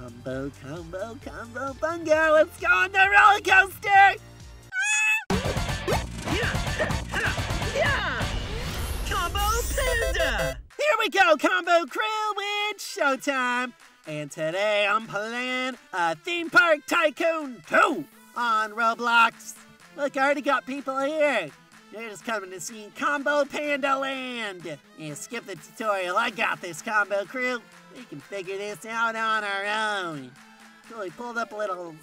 Combo Bungo! Let's go on the roller coaster! Yeah! Combo Panda! Here we go, Combo Crew! It's showtime! And today I'm playing Theme Park Tycoon 2 on Roblox. Look, I already got people here. They're just coming to see Combo Panda Land. And skip the tutorial. I got this, Combo Crew. We can figure this out on our own. So we pulled up a little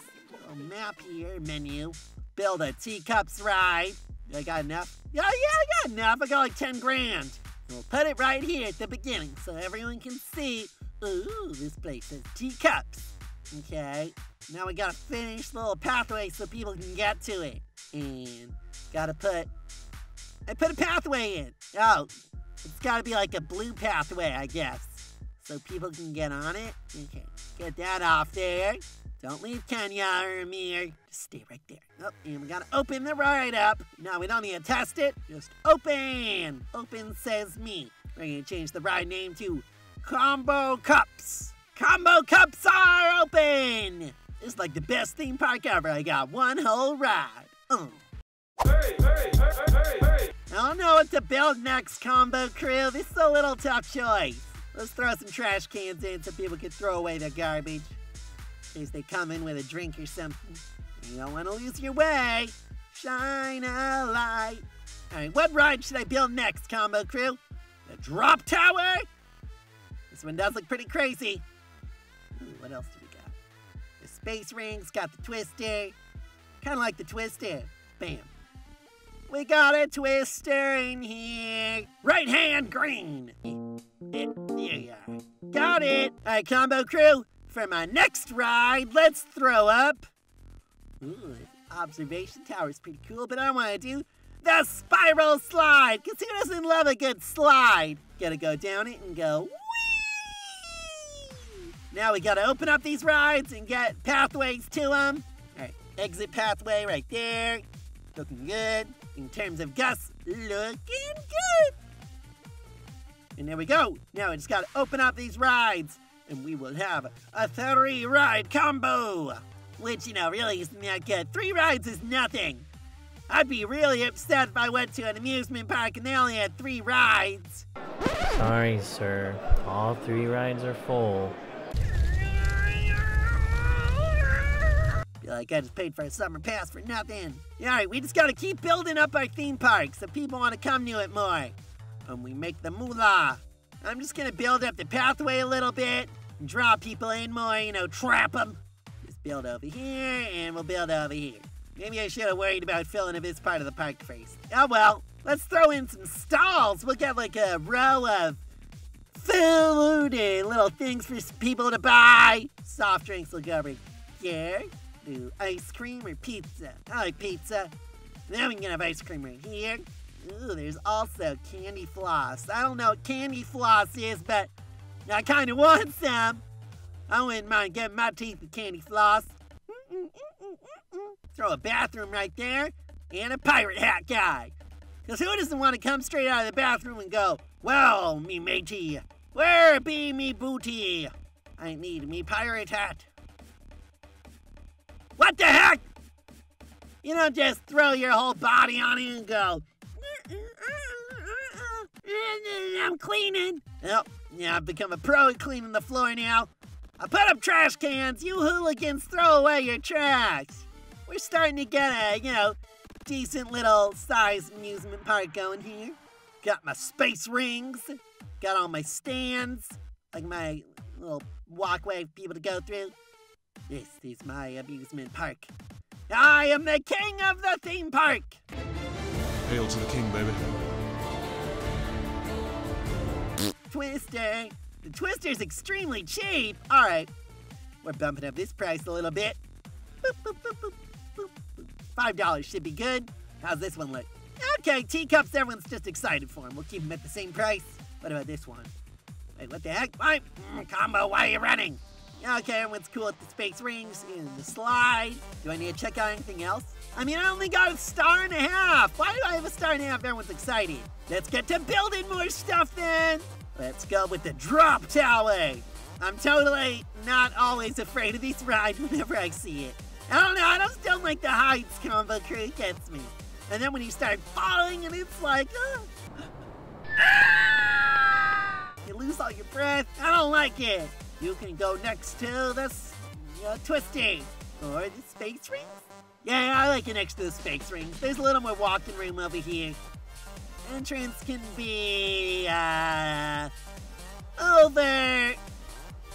map here, menu. Build a teacups ride. I got enough? Oh, yeah, I got enough. I got like 10 grand. We'll put it right here at the beginning so everyone can see. Ooh, this place says teacups. Okay, now we gotta finish the little pathway so people can get to it. And gotta put... I put a pathway in. Oh, it's gotta be like a blue pathway, I guess. So people can get on it. Okay, get that off there. Don't leave Kenya or Amir. Just stay right there. Oh, and we gotta open the ride up. Now we don't need to test it. Just open. Open says me. We're gonna change the ride name to Combo Cups. Combo Cups are open. It's like the best theme park ever. I got one whole ride. Hey. I don't know what to build next, Combo Crew. This is a little tough choice. Let's throw some trash cans in so people can throw away their garbage. In case they come in with a drink or something. You don't want to lose your way. Shine a light. Alright, what ride should I build next, Combo Crew? The drop tower? This one does look pretty crazy. Ooh, what else do we got? The space ring's got the twister. Kind of like the twister. Bam. We got a twister in here. Right hand green. There you are. Got it. All right, Combo Crew, for my next ride, let's throw up. Ooh, observation tower's pretty cool, but I want to do the spiral slide, because who doesn't love a good slide? Gotta go down it and go, whee! Now we gotta open up these rides and get pathways to them. All right, exit pathway right there. Looking good. In terms of Gus, looking good. And there we go. Now we just gotta open up these rides and we will have a 3-ride combo. Which, you know, really isn't that good. 3 rides is nothing. I'd be really upset if I went to an amusement park and they only had 3 rides. Sorry, sir. All 3 rides are full. Like, I just paid for a summer pass for nothing. Alright, we just gotta keep building up our theme park so people wanna come to it more. And we make the moolah. I'm just gonna build up the pathway a little bit, and draw people in more, you know, trap them. Just build over here, and we'll build over here. Maybe I should've worried about filling up this part of the park first. Oh well, let's throw in some stalls. We'll get like a row of food and little things for people to buy. Soft drinks will go over here. Ooh, ice cream or pizza? I like pizza. Now we can have ice cream right here. Ooh, there's also candy floss. I don't know what candy floss is, but I kind of want some. I wouldn't mind getting my teeth with candy floss. Throw a bathroom right there and a pirate hat guy. Because who doesn't want to come straight out of the bathroom and go, well, me matey, where be me booty? I need me pirate hat. What the heck? You don't just throw your whole body on it and go, I'm cleaning. Oh, yeah, I've become a pro at cleaning the floor now. I put up trash cans. You hooligans, throw away your trash. We're starting to get a, you know, decent little size amusement park going here. Got my space rings. Got all my stands. Like my little walkway for people to go through. This is my amusement park. I am the king of the theme park! Hail to the king, baby. Twister. The Twister's extremely cheap. Alright, we're bumping up this price a little bit. Boop, boop, boop, boop, boop. $5 should be good. How's this one look? Okay, teacups, everyone's just excited for them. We'll keep them at the same price. What about this one? Wait, what the heck? Why? Combo, why are you running? Okay, everyone's cool at the space rings and the slide. Do I need to check out anything else? I mean, I only got a 1.5 stars. Why do I have a 1.5 stars? Everyone's excited. Let's get to building more stuff then. Let's go with the drop tower. I'm totally not always afraid of this ride whenever I see it. I don't know, I just don't like the heights, Combo Crew, it gets me. And then when you start falling and it's like, you lose all your breath, I don't like it. You can go next to this twisty or the space ring. Yeah, I like it next to the space ring. There's a little more walking room over here. Entrance can be over.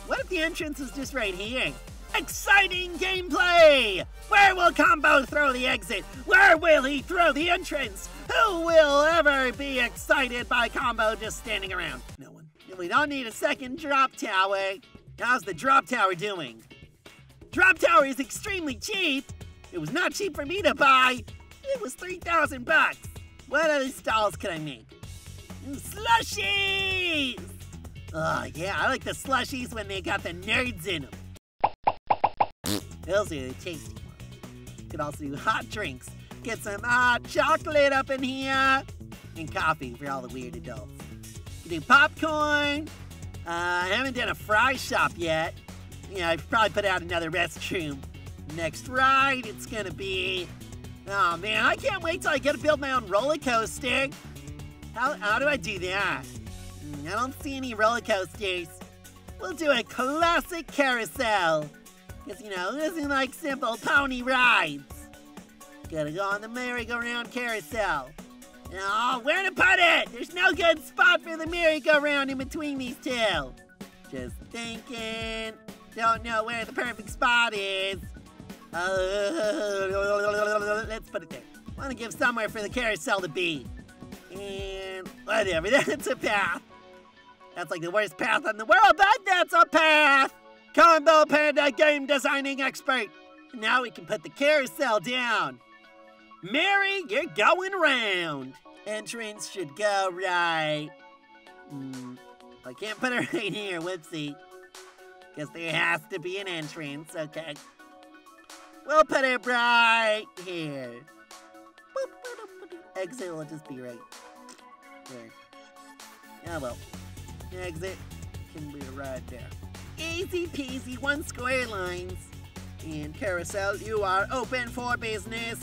What if the entrance is just right here? Exciting gameplay! Where will Combo throw the exit? Where will he throw the entrance? Who will ever be excited by Combo just standing around? No one. And we don't need a second drop tower. How's the drop tower doing? Drop tower is extremely cheap. It was not cheap for me to buy. It was 3,000 bucks. What other stalls can I make? Slushies! Oh yeah, I like the slushies when they got the nerds in them. Those are the tasty ones. You could also do hot drinks. Get some hot chocolate up in here. And coffee for all the weird adults. You can do popcorn. I haven't done a fry shop yet. Yeah, I've probably put out another restroom. Next ride, it's gonna be... Oh man, I can't wait till I get to build my own roller coaster. How do I do that? I don't see any roller coasters. We'll do a classic carousel. Because, you know, this isn't like simple pony rides. Gotta go on the merry-go-round carousel. Oh, where to put it? There's no good spot for the merry-go-round in between these two. Just thinking. Don't know where the perfect spot is. Let's put it there. Want to give somewhere for the carousel to be. And whatever, that's a path. That's like the worst path in the world, but that's a path. Combo Panda game designing expert. Now we can put the carousel down. Mary, you're going round. Entrance should go right. I can't put it right here, whoopsie. Guess there has to be an entrance, okay. We'll put it right here. Exit will just be right there. Oh well. Exit can be right there. Easy peasy, one square lines. And carousel, you are open for business.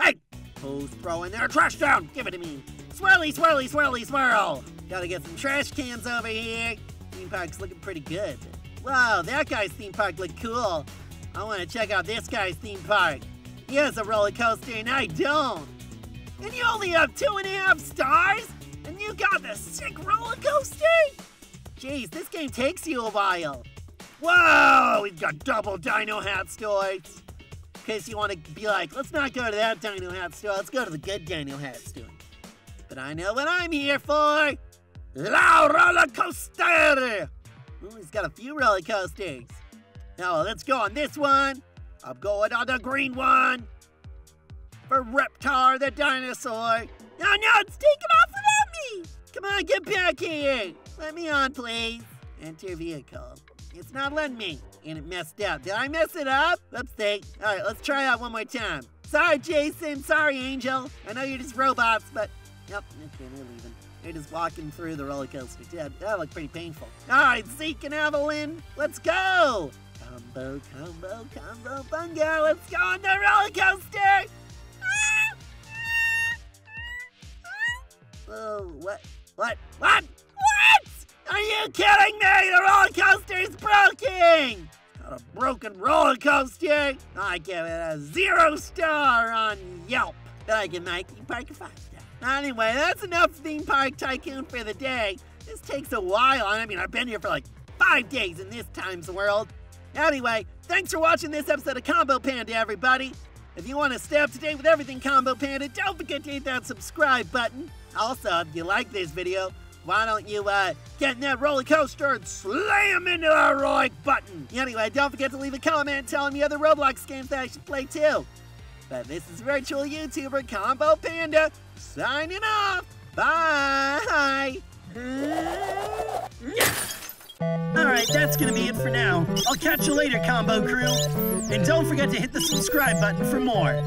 Hey! Who's throwing their trash down? Give it to me. Swirly, swirly, swirly, swirl. Gotta get some trash cans over here. Theme park's looking pretty good. Wow, that guy's theme park looked cool. I want to check out this guy's theme park. He has a roller coaster and I don't. And you only have 2.5 stars? And you got the sick roller coaster? Jeez, this game takes you a while. Whoa, we've got double Dino Hat stores. In case you want to be like, let's not go to that Dino Hat store, let's go to the good Dino Hat store. But I know what I'm here for. La Roller Coaster! Ooh, he's got a few roller coasters. Now let's go on this one. I'm going on the green one. For Reptar the dinosaur. Oh no, it's taking off without me! Come on, get back here. Let me on, please. Enter vehicle. It's not letting me. And it messed up. Did I mess it up? Let's see. All right, let's try out one more time. Sorry, Jason. Sorry, Angel. I know you're just robots, but... Yep, okay, they're leaving. They're just walking through the roller coaster. That looked pretty painful. All right, Zeke and Evelyn, let's go! Combo, combo, combo, bungo. Let's go on the roller coaster! Oh, what? Are you kidding me? The roller coaster is broken! Not a broken roller coaster. I give it a 0 star on Yelp. Then I give my theme park a 5 star. Anyway, that's enough Theme Park Tycoon for the day. This takes a while. I mean, I've been here for like 5 days in this time's world. Anyway, thanks for watching this episode of Combo Panda, everybody. If you want to stay up to date with everything Combo Panda, don't forget to hit that subscribe button. Also, if you like this video, why don't you get in that roller coaster and slam into that like button. Anyway, don't forget to leave a comment telling me other Roblox games that I should play too. But this is virtual YouTuber Combo Panda signing off. Bye. Alright, that's gonna be it for now. I'll catch you later, Combo Crew. And don't forget to hit the subscribe button for more.